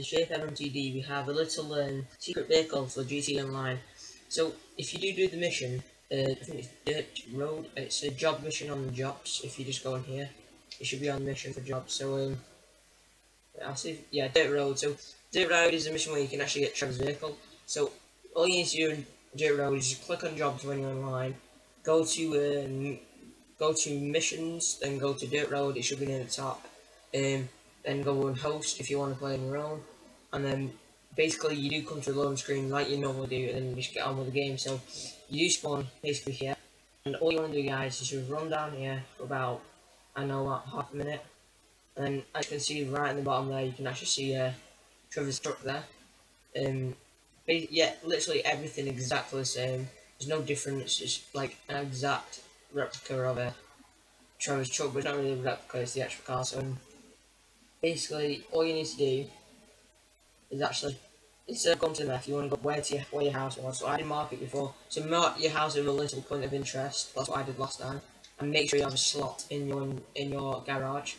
the Shape MMTD, we have a little secret vehicle for GT Online. So if you do the mission, I think it's Dirt Road, it's a job mission on the jobs. If you just go in here, it should be on mission for jobs. So I'll see if, yeah, Dirt Road. So Dirt Road is a mission where you can actually get Trevor's vehicle. So all you need to do in Dirt Road is just click on jobs when you're online, go to missions, then go to Dirt Road, it should be near the top. Then go and host if you want to play on your own, and then basically you do come to the loading screen like you normally do, and then you just get on with the game. So you do spawn basically here, and all you want to do, guys, is just run down here for about, I know, about half a minute, and then as you can see right in the bottom there, you can actually see Trevor's truck there. Yeah, literally everything exactly the same, there's no difference, it's like an exact replica of Trevor's truck, but it's not really a replica, it's the actual car. So basically, all you need to do is actually, instead of going to the map, you want to go where your house was. So I did mark it before. So mark your house as a little point of interest. That's what I did last time. And make sure you have a slot in your garage.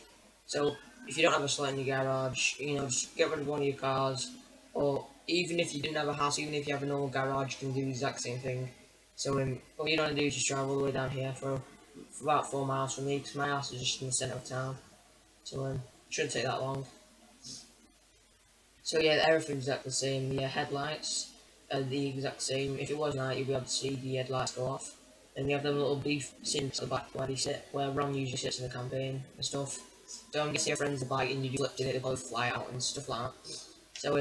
So if you don't have a slot in your garage, you know, just get rid of one of your cars. Or even if you didn't have a house, even if you have a normal garage, you can do the exact same thing. So all you want to do is just drive all the way down here for about 4 miles from me, because my house is just in the centre of town. So shouldn't take that long. So yeah, everything's exactly the same. The headlights are the exact same. If it was night, you'll be able to see the headlights go off. And you have them little beef sinks at the back where they sit, where Ron usually sits in the campaign and stuff. So I'm guessing your friends are biting, you do flip it, they both fly out and stuff like that. So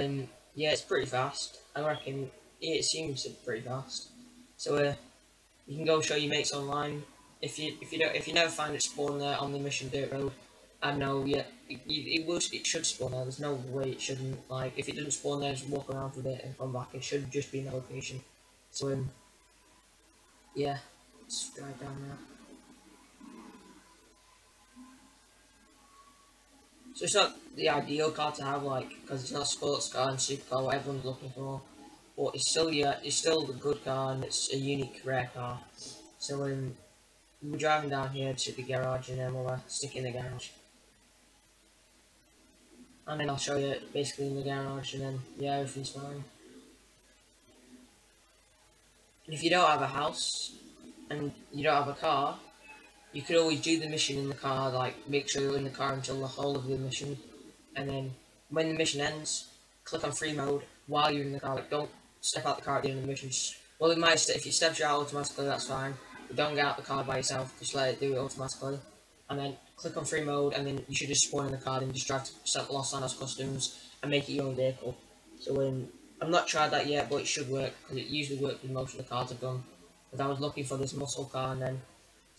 yeah, it's pretty fast. I reckon it seems pretty fast. So you can go show your mates online. If you never find it spawn there on the mission Dirt Road, I know, yeah, it should spawn there, there's no way it shouldn't. Like, if it doesn't spawn there, just walk around for a bit and come back, it should just be in that location. So, yeah, let's drive down there. So it's not the ideal car to have, like, because it's not a sports car and supercar, what everyone's looking for, but it's still, yeah, it's still a good car, and it's a unique, rare car. So, we're driving down here to the garage, and then we'll stick in the garage. And then I'll show you basically in the garage, and then yeah, everything's fine. And if you don't have a house and you don't have a car, you could always do the mission in the car, like make sure you're in the car until the whole of the mission, and then when the mission ends, click on free mode while you're in the car. Like, don't step out the car at the end of the mission. Well, it might, if you step out automatically, that's fine, but don't get out the car by yourself, just let it do it automatically. And then click on free mode, and then you should just spawn in the car and just drive to Los Santos Customs and make it your own vehicle. So I'm not tried that yet, but it should work, because it usually works with most of the cars I've done. Because I was looking for this muscle car, and then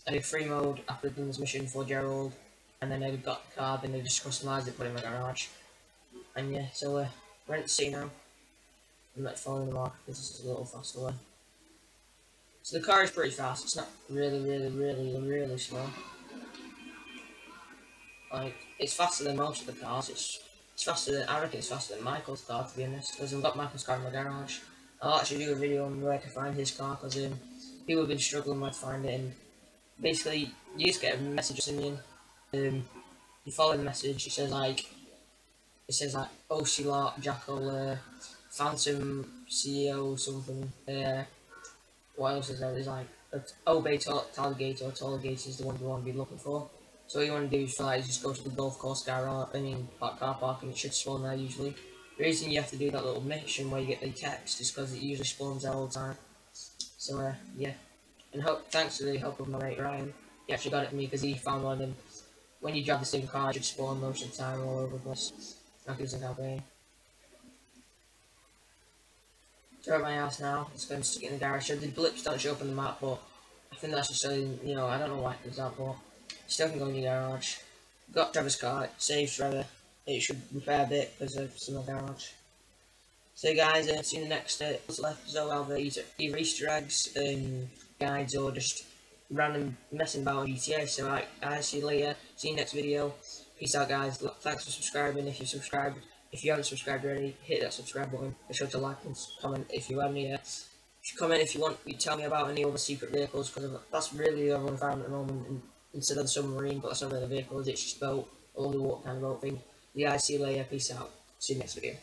I did free mode after doing this mission for Gerald, and then I got the car, then I just customised it, put it in my garage. And yeah, so we're in the sea now. I'm not following the mark, because this is a little faster way. So the car is pretty fast, it's not really slow. Like, it's faster than most of the cars, it's faster than, I reckon it's faster than Michael's car, to be honest, because I've got Michael's car in my garage. I'll actually do a video on where to find his car, because people have been struggling where to find it, and basically, you just get a message sending in, you follow the message, it says like, OC Jackal, Phantom CEO something, what else is there, there's like, Obey Taligate, or Taligate is the one you want to be looking for. So all you want to do is just go to the golf course garage, car park, and it should spawn there usually. The reason you have to do that little mission where you get the text is because it usually spawns there all the time. So yeah, and thanks to the help of my mate Ryan, he actually got it for me, because he found one of them. When you drive the same car, it should spawn most of the time all over the place. That gives it that way. So at my house now, it's going to stick in the garage. So the blips don't show up on the map, but I think that's just saying, you know, I don't know why it does that, but still can go in the garage. Got Trevor's car, it saves Trevor. It should repair a bit because of some of the garage. So guys, see you in the next left. So I'll have either Easter eggs, guides, or just random messing about on GTA. So right, guys, see you later. See you next video. Peace out, guys. Thanks for subscribing. If you subscribed, if you haven't subscribed already, hit that subscribe button. Be sure to like and comment if you haven't yet. Comment if you want. You tell me about any other secret vehicles, because that's really the one I found at the moment. Instead of the submarine, but that's not really a vehicle, it's just a boat, or the what kind of boat thing. Yeah, I see you later, peace out, see you next video.